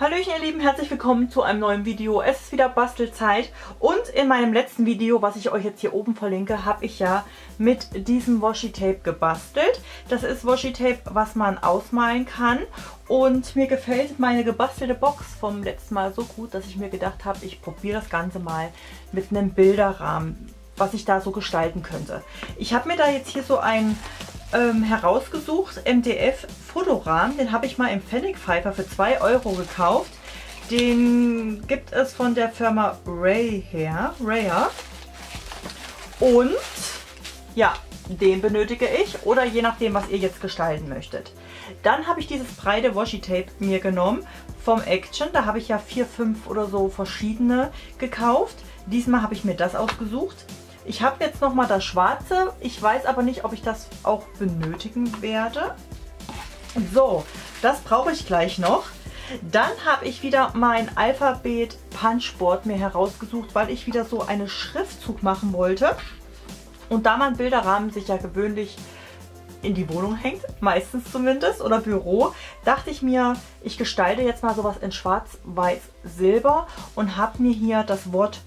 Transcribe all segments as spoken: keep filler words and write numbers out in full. Hallöchen ihr Lieben, herzlich willkommen zu einem neuen Video. Es ist wieder Bastelzeit und in meinem letzten Video, was ich euch jetzt hier oben verlinke, habe ich ja mit diesem Washi Tape gebastelt. Das ist Washi Tape, was man ausmalen kann und mir gefällt meine gebastelte Box vom letzten Mal so gut, dass ich mir gedacht habe, ich probiere das Ganze mal mit einem Bilderrahmen, was ich da so gestalten könnte. Ich habe mir da jetzt hier so ein Ähm, herausgesucht, M D F Fotorahmen, den habe ich mal im Pfennig Pfeiffer für zwei Euro gekauft. Den gibt es von der Firma Ray her, Raya. Und ja, den benötige ich oder je nachdem, was ihr jetzt gestalten möchtet. Dann habe ich dieses breite Washi Tape mir genommen vom Action. Da habe ich ja vier, fünf oder so verschiedene gekauft. Diesmal habe ich mir das ausgesucht. Ich habe jetzt nochmal das Schwarze, ich weiß aber nicht, ob ich das auch benötigen werde. So, das brauche ich gleich noch. Dann habe ich wieder mein Alphabet Punchboard mir herausgesucht, weil ich wieder so einen Schriftzug machen wollte. Und da mein Bilderrahmen sich ja gewöhnlich in die Wohnung hängt, meistens zumindest, oder Büro, dachte ich mir, ich gestalte jetzt mal sowas in Schwarz-Weiß-Silber und habe mir hier das Wort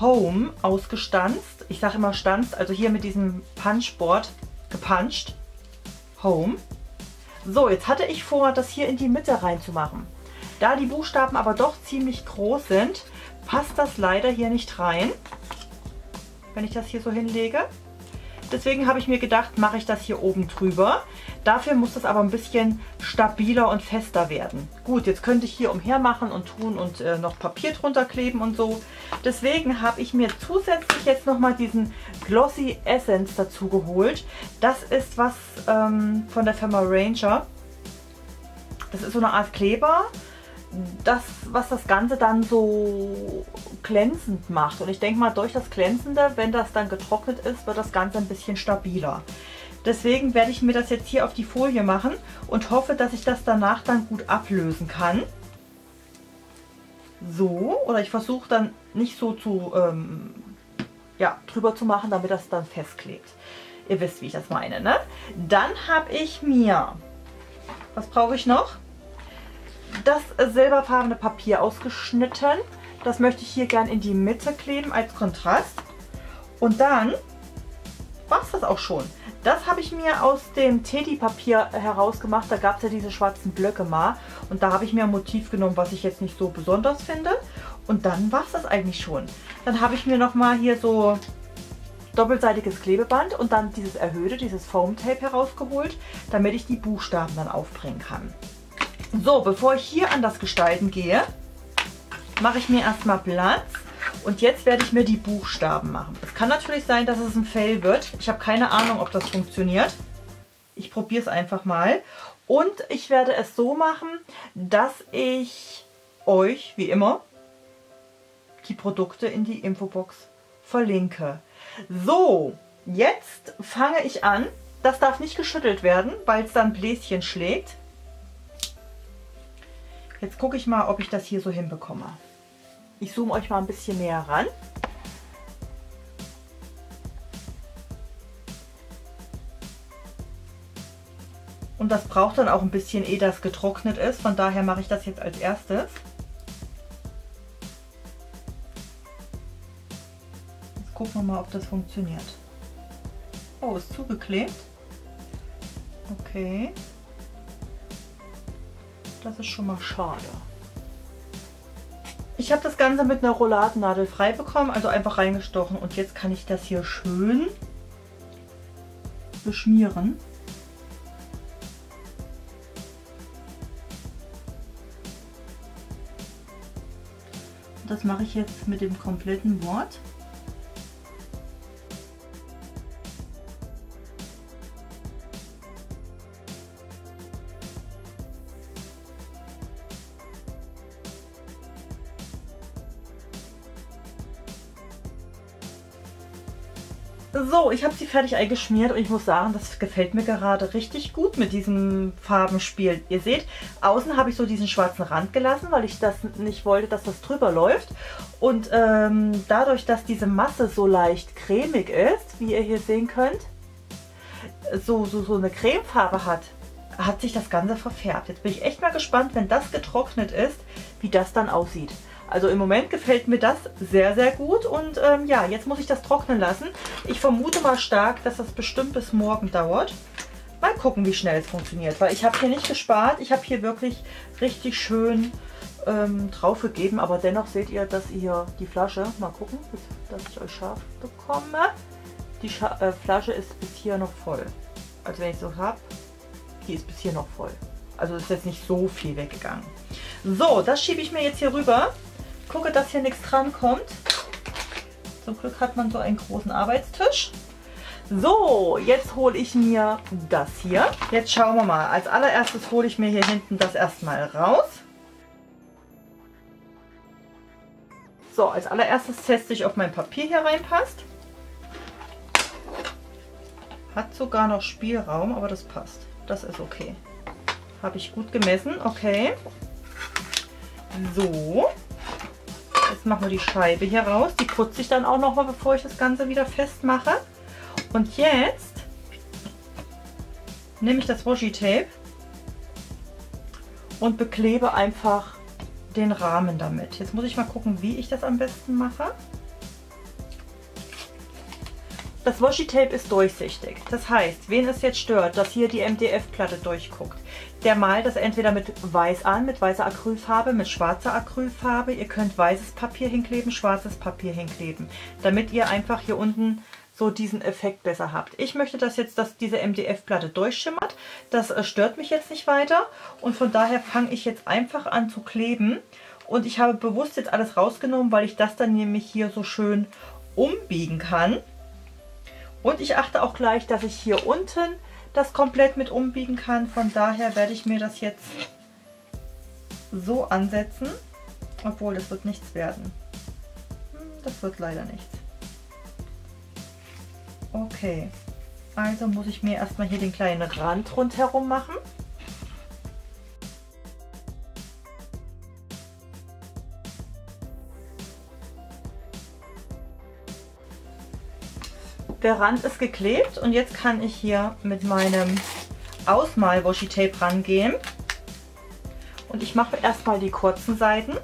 Home ausgestanzt. Ich sage immer stanzt, also hier mit diesem Punchboard gepuncht. Home. So, jetzt hatte ich vor, das hier in die Mitte reinzumachen. Da die Buchstaben aber doch ziemlich groß sind, passt das leider hier nicht rein, wenn ich das hier so hinlege. Deswegen habe ich mir gedacht, mache ich das hier oben drüber. Dafür muss das aber ein bisschen stabiler und fester werden. Gut, jetzt könnte ich hier umher machen und tun und äh, noch Papier drunter kleben und so. Deswegen habe ich mir zusätzlich jetzt nochmal diesen Glossy Accents dazu geholt. Das ist was ähm, von der Firma Ranger. Das ist so eine Art Kleber, das, was das Ganze dann so glänzend macht. Und ich denke mal, durch das Glänzende, wenn das dann getrocknet ist, wird das Ganze ein bisschen stabiler. Deswegen werde ich mir das jetzt hier auf die Folie machen und hoffe, dass ich das danach dann gut ablösen kann. So, oder ich versuche dann nicht so zu, ähm, ja, drüber zu machen, damit das dann festklebt. Ihr wisst, wie ich das meine, ne? Dann habe ich mir, was brauche ich noch? Das silberfarbene Papier ausgeschnitten. Das möchte ich hier gern in die Mitte kleben als Kontrast. Und dann war es das auch schon. Das habe ich mir aus dem Teddy-Papier herausgemacht. Da gab es ja diese schwarzen Blöcke mal. Und da habe ich mir ein Motiv genommen, was ich jetzt nicht so besonders finde. Und dann war es das eigentlich schon. Dann habe ich mir nochmal hier so doppelseitiges Klebeband und dann dieses erhöhte, dieses Foam-Tape herausgeholt, damit ich die Buchstaben dann aufbringen kann. So, bevor ich hier an das Gestalten gehe, mache ich mir erstmal Platz und jetzt werde ich mir die Buchstaben machen. Es kann natürlich sein, dass es ein Fail wird. Ich habe keine Ahnung, ob das funktioniert. Ich probiere es einfach mal und ich werde es so machen, dass ich euch, wie immer, die Produkte in die Infobox verlinke. So, jetzt fange ich an. Das darf nicht geschüttelt werden, weil es dann Bläschen schlägt. Jetzt gucke ich mal, ob ich das hier so hinbekomme. Ich zoome euch mal ein bisschen näher ran. Und das braucht dann auch ein bisschen, ehe das getrocknet ist. Von daher mache ich das jetzt als erstes. Jetzt gucken wir mal, ob das funktioniert. Oh, ist zugeklebt. Okay. Das ist schon mal schade. Ich habe das Ganze mit einer Rolladennadel frei bekommen, also einfach reingestochen. Und jetzt kann ich das hier schön beschmieren. Und das mache ich jetzt mit dem kompletten Wort. So, ich habe sie fertig eingeschmiert und ich muss sagen, das gefällt mir gerade richtig gut mit diesem Farbenspiel. Ihr seht, außen habe ich so diesen schwarzen Rand gelassen, weil ich das nicht wollte, dass das drüber läuft. Und ähm, dadurch, dass diese Masse so leicht cremig ist, wie ihr hier sehen könnt, so, so, so eine Cremefarbe hat, hat sich das Ganze verfärbt. Jetzt bin ich echt mal gespannt, wenn das getrocknet ist, wie das dann aussieht. Also im Moment gefällt mir das sehr, sehr gut und ähm, ja, jetzt muss ich das trocknen lassen. Ich vermute mal stark, dass das bestimmt bis morgen dauert. Mal gucken, wie schnell es funktioniert, weil ich habe hier nicht gespart. Ich habe hier wirklich richtig schön ähm, drauf gegeben, aber dennoch seht ihr, dass ihr die Flasche, mal gucken, dass ich euch scharf bekomme. Die Scha äh, Flasche ist bis hier noch voll. Also wenn ich so habe, die ist bis hier noch voll. Also ist jetzt nicht so viel weggegangen. So, das schiebe ich mir jetzt hier rüber. Gucke, dass hier nichts dran kommt. Zum Glück hat man so einen großen Arbeitstisch. So, jetzt hole ich mir das hier. Jetzt schauen wir mal. Als allererstes hole ich mir hier hinten das erstmal raus. So, als allererstes teste ich, ob mein Papier hier reinpasst. Hat sogar noch Spielraum, aber das passt. Das ist okay. Habe ich gut gemessen. Okay. So. Jetzt machen wir die Scheibe hier raus. Die putze ich dann auch nochmal, bevor ich das Ganze wieder festmache. Und jetzt nehme ich das Washi Tape und beklebe einfach den Rahmen damit. Jetzt muss ich mal gucken, wie ich das am besten mache. Das Washi Tape ist durchsichtig. Das heißt, wen es jetzt stört, dass hier die M D F-Platte durchguckt, der malt das entweder mit weiß an, mit weißer Acrylfarbe, mit schwarzer Acrylfarbe. Ihr könnt weißes Papier hinkleben, schwarzes Papier hinkleben, damit ihr einfach hier unten so diesen Effekt besser habt. Ich möchte, dass jetzt dass diese M D F-Platte durchschimmert. Das stört mich jetzt nicht weiter und von daher fange ich jetzt einfach an zu kleben und ich habe bewusst jetzt alles rausgenommen, weil ich das dann nämlich hier so schön umbiegen kann und ich achte auch gleich, dass ich hier unten das komplett mit umbiegen kann. Von daher werde ich mir das jetzt so ansetzen, obwohl das wird nichts werden. Das wird leider nichts. Okay, also muss ich mir erstmal hier den kleinen Rand rundherum machen. Der Rand ist geklebt und jetzt kann ich hier mit meinem Ausmal-Washi-Tape rangehen. Und ich mache erstmal die kurzen Seiten.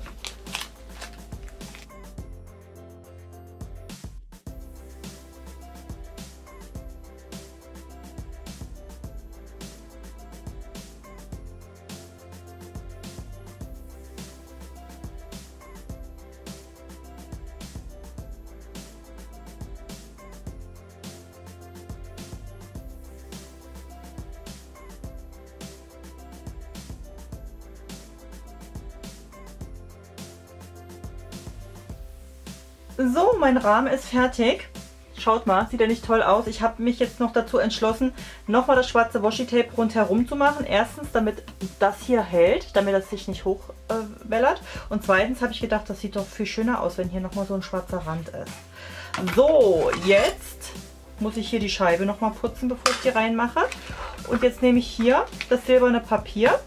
So, mein Rahmen ist fertig. Schaut mal, sieht er nicht toll aus? Ich habe mich jetzt noch dazu entschlossen, nochmal das schwarze Washi-Tape rundherum zu machen. Erstens, damit das hier hält, damit das sich nicht hochwellert. Äh, Und zweitens habe ich gedacht, das sieht doch viel schöner aus, wenn hier nochmal so ein schwarzer Rand ist. So, jetzt muss ich hier die Scheibe nochmal putzen, bevor ich die reinmache. Und jetzt nehme ich hier das silberne Papier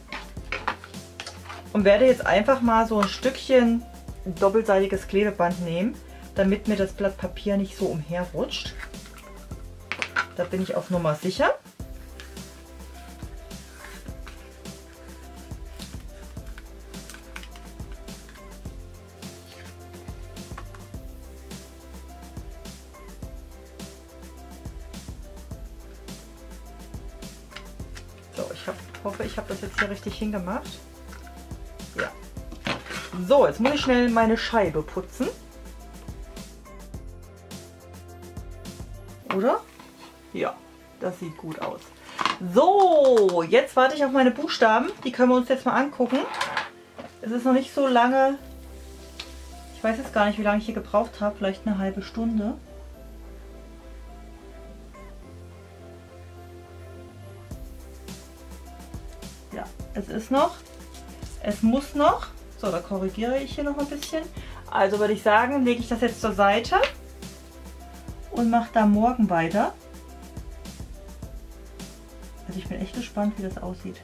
und werde jetzt einfach mal so ein Stückchen doppelseitiges Klebeband nehmen, damit mir das Blatt Papier nicht so umherrutscht. Da bin ich auf Nummer sicher. So, ich hab, hoffe, ich habe das jetzt hier richtig hingemacht. Ja. So, jetzt muss ich schnell meine Scheibe putzen. Oder? Ja, das sieht gut aus. So, jetzt warte ich auf meine Buchstaben. Die können wir uns jetzt mal angucken. Es ist noch nicht so lange. Ich weiß jetzt gar nicht, wie lange ich hier gebraucht habe. Vielleicht eine halbe Stunde. Ja, es ist noch. Es muss noch. So, da korrigiere ich hier noch ein bisschen. Also würde ich sagen, lege ich das jetzt zur Seite und mache da morgen weiter. Also ich bin echt gespannt, wie das aussieht.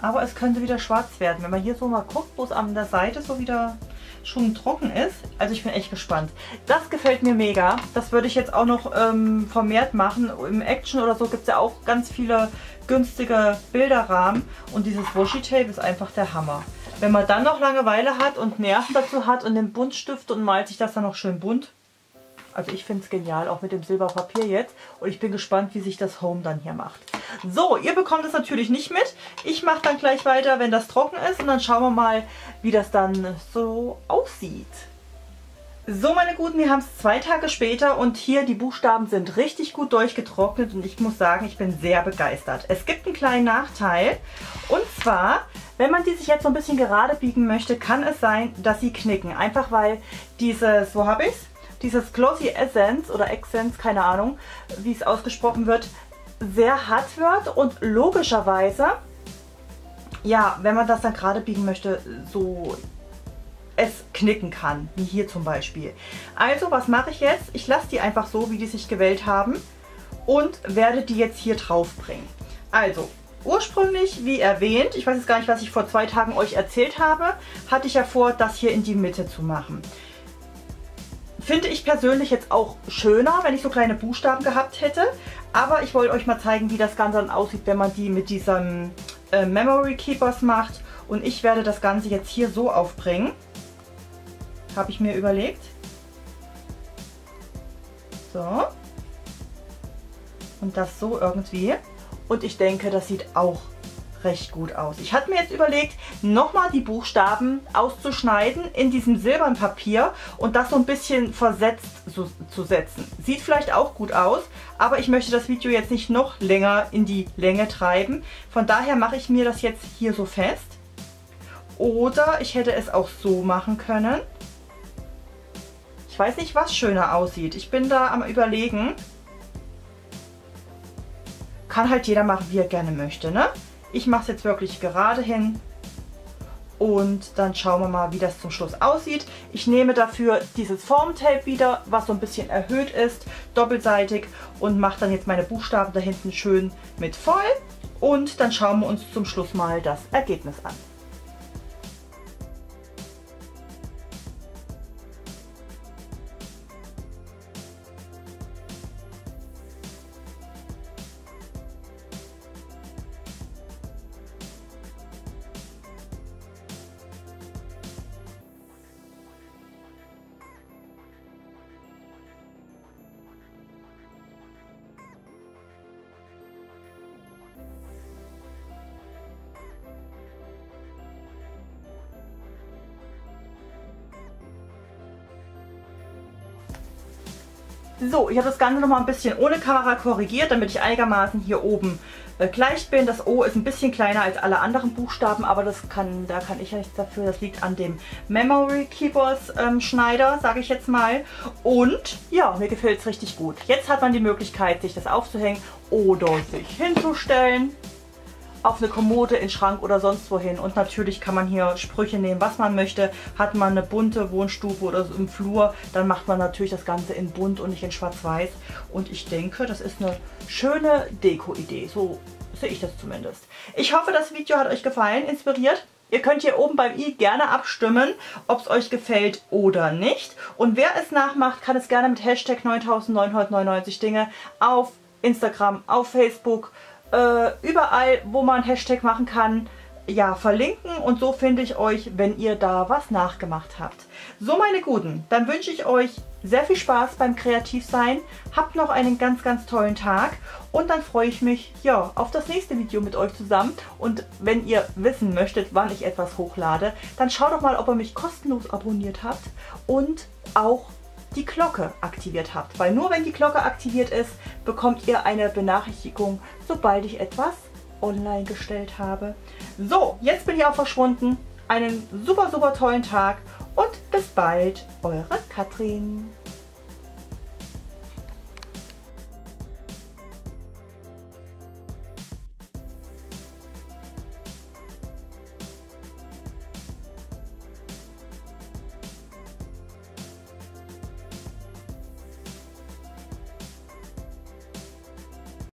Aber es könnte wieder schwarz werden. Wenn man hier so mal guckt, wo es an der Seite so wieder schon trocken ist. Also ich bin echt gespannt. Das gefällt mir mega. Das würde ich jetzt auch noch ähm, vermehrt machen. Im Action oder so gibt es ja auch ganz viele günstige Bilderrahmen. Und dieses Washi Tape ist einfach der Hammer. Wenn man dann noch Langeweile hat und Nerven dazu hat und den Buntstift und malt sich das dann noch schön bunt. Also ich finde es genial, auch mit dem Silberpapier jetzt. Und ich bin gespannt, wie sich das Home dann hier macht. So, ihr bekommt es natürlich nicht mit. Ich mache dann gleich weiter, wenn das trocken ist. Und dann schauen wir mal, wie das dann so aussieht. So, meine Guten, wir haben es zwei Tage später und hier die Buchstaben sind richtig gut durchgetrocknet und ich muss sagen, ich bin sehr begeistert. Es gibt einen kleinen Nachteil und zwar, wenn man die sich jetzt so ein bisschen gerade biegen möchte, kann es sein, dass sie knicken. Einfach weil dieses, wo habe ich es? Dieses Glossy Accents oder Accents, keine Ahnung, wie es ausgesprochen wird, sehr hart wird und logischerweise, ja, wenn man das dann gerade biegen möchte, so es knicken kann, wie hier zum Beispiel. Also, was mache ich jetzt? Ich lasse die einfach so, wie die sich gewählt haben und werde die jetzt hier drauf bringen. Also, ursprünglich, wie erwähnt, ich weiß jetzt gar nicht, was ich vor zwei Tagen euch erzählt habe, hatte ich ja vor, das hier in die Mitte zu machen. Finde ich persönlich jetzt auch schöner, wenn ich so kleine Buchstaben gehabt hätte. Aber ich wollte euch mal zeigen, wie das Ganze dann aussieht, wenn man die mit diesem äh, Memory Keepers macht. Und ich werde das Ganze jetzt hier so aufbringen. Habe ich mir überlegt. So. Und das so irgendwie. Und ich denke, das sieht auch recht gut aus. Ich hatte mir jetzt überlegt, nochmal die Buchstaben auszuschneiden in diesem silbernen Papier und das so ein bisschen versetzt zu, zu setzen. Sieht vielleicht auch gut aus, aber ich möchte das Video jetzt nicht noch länger in die Länge treiben. Von daher mache ich mir das jetzt hier so fest. Oder ich hätte es auch so machen können. Ich weiß nicht, was schöner aussieht. Ich bin da am Überlegen. Kann halt jeder machen, wie er gerne möchte, ne? Ich mache es jetzt wirklich gerade hin und dann schauen wir mal, wie das zum Schluss aussieht. Ich nehme dafür dieses Foam-Tape wieder, was so ein bisschen erhöht ist, doppelseitig und mache dann jetzt meine Buchstaben da hinten schön mit voll und dann schauen wir uns zum Schluss mal das Ergebnis an. So, ich habe das Ganze nochmal ein bisschen ohne Kamera korrigiert, damit ich einigermaßen hier oben äh, gleich bin. Das O ist ein bisschen kleiner als alle anderen Buchstaben, aber das kann, da kann ich ja nichts dafür. Das liegt an dem Memory Keepers ähm, Schneider, sage ich jetzt mal. Und ja, mir gefällt es richtig gut. Jetzt hat man die Möglichkeit, sich das aufzuhängen oder sich hinzustellen. Auf eine Kommode, in den Schrank oder sonst wohin. Und natürlich kann man hier Sprüche nehmen, was man möchte. Hat man eine bunte Wohnstube oder so im Flur, dann macht man natürlich das Ganze in bunt und nicht in schwarz-weiß. Und ich denke, das ist eine schöne Deko-Idee. So sehe ich das zumindest. Ich hoffe, das Video hat euch gefallen, inspiriert. Ihr könnt hier oben beim i gerne abstimmen, ob es euch gefällt oder nicht. Und wer es nachmacht, kann es gerne mit Hashtag neuntausendneunhundertneunundneunzig Dinge auf Instagram, auf Facebook, überall, wo man Hashtag machen kann, ja, verlinken. Und so finde ich euch, wenn ihr da was nachgemacht habt. So, meine Guten, dann wünsche ich euch sehr viel Spaß beim Kreativsein. Habt noch einen ganz, ganz tollen Tag. Und dann freue ich mich, ja, auf das nächste Video mit euch zusammen. Und wenn ihr wissen möchtet, wann ich etwas hochlade, dann schaut doch mal, ob ihr mich kostenlos abonniert habt und auch die Glocke aktiviert habt, weil nur wenn die Glocke aktiviert ist, bekommt ihr eine Benachrichtigung, sobald ich etwas online gestellt habe. So, jetzt bin ich auch verschwunden. Einen super, super tollen Tag und bis bald, eure Katrin.